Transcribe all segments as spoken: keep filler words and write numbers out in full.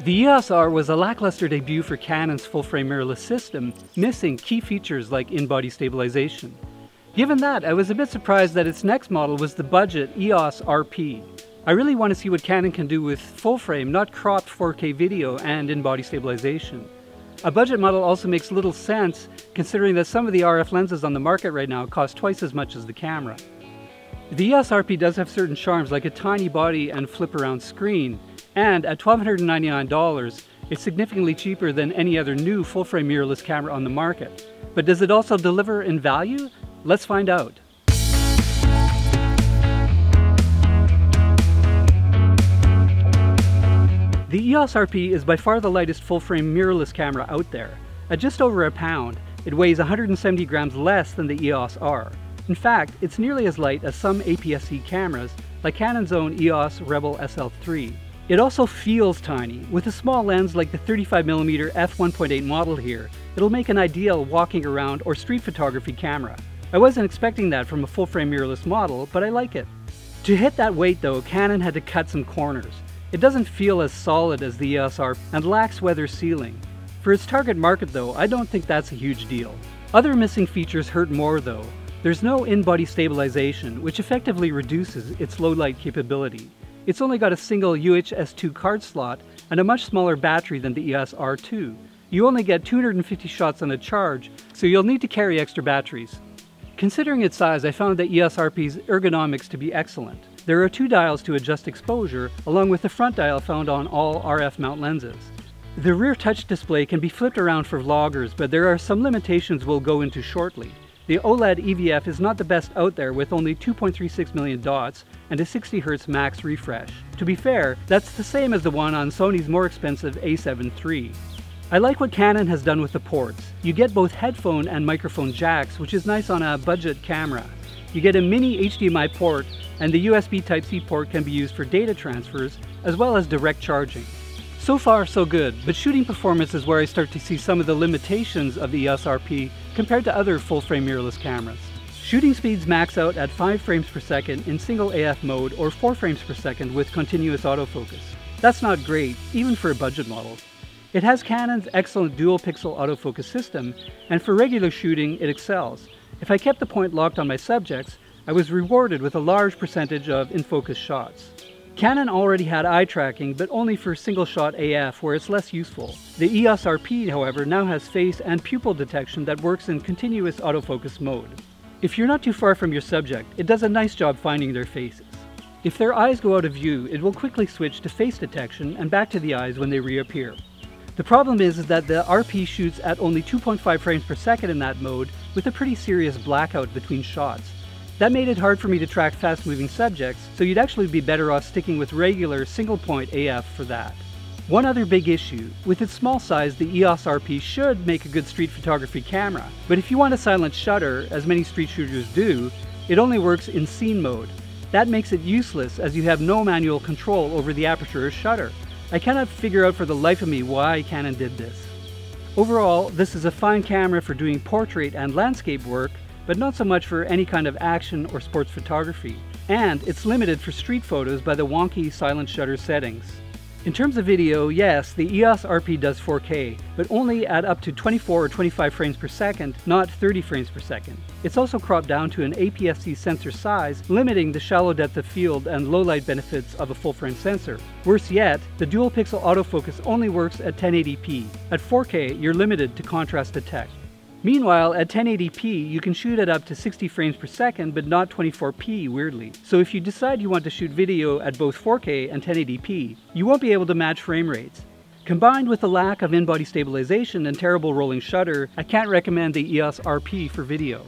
The E O S R was a lackluster debut for Canon's full-frame mirrorless system, missing key features like in-body stabilization. Given that, I was a bit surprised that its next model was the budget E O S R P. I really want to see what Canon can do with full-frame, not cropped four K video and in-body stabilization. A budget model also makes little sense, considering that some of the R F lenses on the market right now cost twice as much as the camera. The E O S R P does have certain charms, like a tiny body and flip-around screen, and at one thousand two hundred ninety-nine dollars, it's significantly cheaper than any other new full-frame mirrorless camera on the market. But does it also deliver in value? Let's find out. The E O S R P is by far the lightest full-frame mirrorless camera out there. At just over a pound, it weighs one hundred seventy grams less than the E O S R. In fact, it's nearly as light as some A P S C cameras, like Canon's own E O S Rebel S L three. It also feels tiny. With a small lens like the thirty-five millimeter f one point eight model here, it'll make an ideal walking around or street photography camera. I wasn't expecting that from a full-frame mirrorless model, but I like it. To hit that weight though, Canon had to cut some corners. It doesn't feel as solid as the E O S R and lacks weather sealing. For its target market though, I don't think that's a huge deal. Other missing features hurt more though. There's no in-body stabilization, which effectively reduces its low-light capability. It's only got a single U H S two card slot and a much smaller battery than the E O S R two. You only get two hundred fifty shots on a charge, so you'll need to carry extra batteries. Considering its size, I found the E O S R P's ergonomics to be excellent. There are two dials to adjust exposure, along with the front dial found on all R F mount lenses. The rear touch display can be flipped around for vloggers, but there are some limitations we'll go into shortly. The OLED E V F is not the best out there, with only two point three six million dots and a sixty hertz max refresh. To be fair, that's the same as the one on Sony's more expensive A seven three. I like what Canon has done with the ports. You get both headphone and microphone jacks, which is nice on a budget camera. You get a mini H D M I port, and the U S B Type-C port can be used for data transfers as well as direct charging. So far so good, but shooting performance is where I start to see some of the limitations of the E O S R P compared to other full-frame mirrorless cameras. Shooting speeds max out at five frames per second in single A F mode or four frames per second with continuous autofocus. That's not great, even for a budget model. It has Canon's excellent dual-pixel autofocus system, and for regular shooting it excels. If I kept the point locked on my subjects, I was rewarded with a large percentage of in-focus shots. Canon already had eye tracking, but only for single-shot A F, where it's less useful. The E O S R P, however, now has face and pupil detection that works in continuous autofocus mode. If you're not too far from your subject, it does a nice job finding their faces. If their eyes go out of view, it will quickly switch to face detection and back to the eyes when they reappear. The problem is that the R P shoots at only two point five frames per second in that mode, with a pretty serious blackout between shots. That made it hard for me to track fast-moving subjects, so you'd actually be better off sticking with regular single-point A F for that. One other big issue: with its small size, the E O S R P should make a good street photography camera, but if you want a silent shutter, as many street shooters do, it only works in scene mode. That makes it useless, as you have no manual control over the aperture or shutter. I cannot figure out for the life of me why Canon did this. Overall, this is a fine camera for doing portrait and landscape work, but not so much for any kind of action or sports photography. And it's limited for street photos by the wonky silent shutter settings. In terms of video, yes, the E O S R P does four K, but only at up to twenty-four or twenty-five frames per second, not thirty frames per second. It's also cropped down to an A P S C sensor size, limiting the shallow depth of field and low light benefits of a full frame sensor. Worse yet, the dual pixel autofocus only works at ten eighty p. At four K, you're limited to contrast detect. Meanwhile, at ten eighty p, you can shoot at up to sixty frames per second, but not twenty-four p, weirdly. So if you decide you want to shoot video at both four K and ten eighty p, you won't be able to match frame rates. Combined with the lack of in-body stabilization and terrible rolling shutter, I can't recommend the E O S R P for video.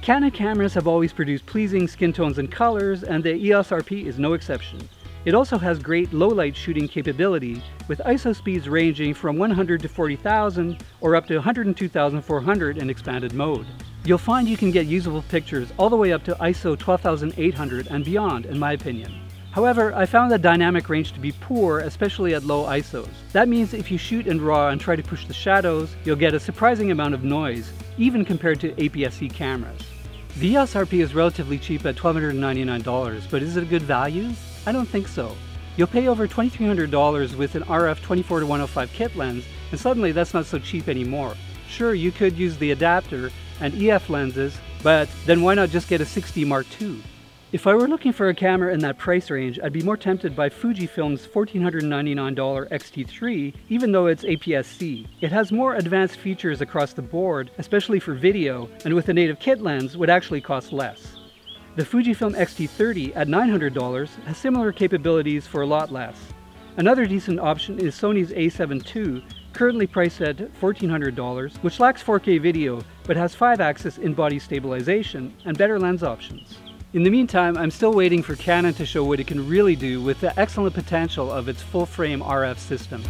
Canon cameras have always produced pleasing skin tones and colors, and the E O S R P is no exception. It also has great low-light shooting capability, with I S O speeds ranging from one hundred to forty thousand or up to one hundred two thousand four hundred in expanded mode. You'll find you can get usable pictures all the way up to I S O twelve thousand eight hundred and beyond, in my opinion. However, I found the dynamic range to be poor, especially at low I S Os. That means if you shoot in RAW and try to push the shadows, you'll get a surprising amount of noise, even compared to A P S C cameras. The E O S R P is relatively cheap at one thousand two hundred ninety-nine dollars, but is it a good value? I don't think so. You'll pay over twenty-three hundred dollars with an R F twenty-four to one oh five kit lens, and suddenly that's not so cheap anymore. Sure, you could use the adapter and E F lenses, but then why not just get a six D Mark two? If I were looking for a camera in that price range, I'd be more tempted by Fujifilm's one thousand four hundred ninety-nine dollar X T three, even though it's A P S C. It has more advanced features across the board, especially for video, and with a native kit lens would actually cost less. The Fujifilm X T thirty at nine hundred dollars has similar capabilities for a lot less. Another decent option is Sony's A seven two, currently priced at one thousand four hundred dollars, which lacks four K video, but has five axis in-body stabilization and better lens options. In the meantime, I'm still waiting for Canon to show what it can really do with the excellent potential of its full-frame R F system.